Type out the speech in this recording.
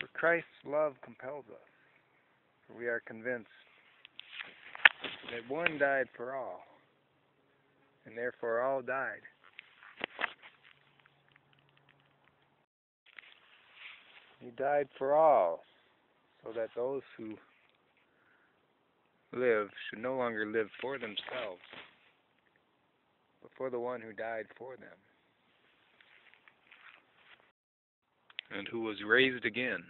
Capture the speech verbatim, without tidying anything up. For Christ's love compels us, for we are convinced that one died for all, and therefore all died. He died for all, so that those who live should no longer live for themselves, but for the one who died for them, and who was raised again.